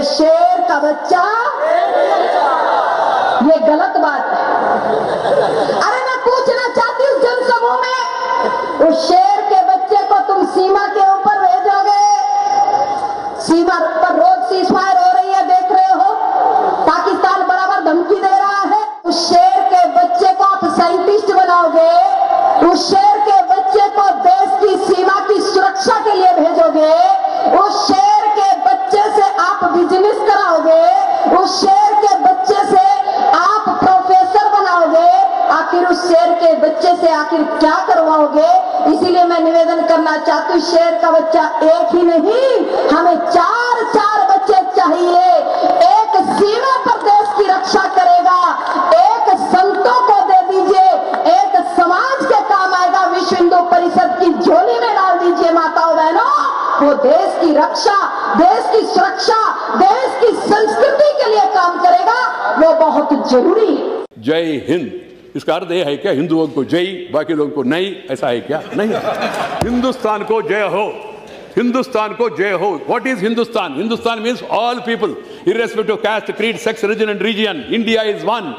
ये शेर का बच्चा, ये गलत बात है। अरे मैं पूछना चाहती हूँ जन समूह में, उस शेर के बच्चे को तुम सीमा के ऊपर भेजोगे? सीमा पर रोज सीज फायर हो रही है, देख रहे हो, पाकिस्तान बराबर धमकी दे रहा है। उस शेर के बच्चे को आप साइंटिस्ट बनाओगे? उस शेर के बच्चे को देश की सीमा की सुरक्षा के लिए भेजोगे? उस शेर के बच्चे से आप बिजनेस कराओगे? उस शेर के बच्चे से आप प्रोफेसर बनाओगे? आखिर उस शेर के बच्चे से आखिर क्या करवाओगे? इसीलिए मैं निवेदन करना चाहती हूँ, शेर का बच्चा एक ही नहीं, हमें चार चार बच्चे चाहिए। एक सीमा पर देश की रक्षा करेगा, एक संतों को दे दीजिए, एक समाज के काम आएगा, विश्व हिंदू परिषद की झोली में डाल दीजिए। माताओं बहनों, वो देश की रक्षा, देश की सुरक्षा, देश की संस्कृति के लिए काम करेगा, वो बहुत जरूरी है। जय हिंद। इसका अर्थ यह है क्या हिंदुओं को जय, बाकी लोगों को नहीं? ऐसा है क्या? नहीं। हिंदुस्तान को जय हो, हिंदुस्तान को जय हो। What is Hindustan? Hindustan means all people, irrespective of caste, creed, sex, religion and region. India is one.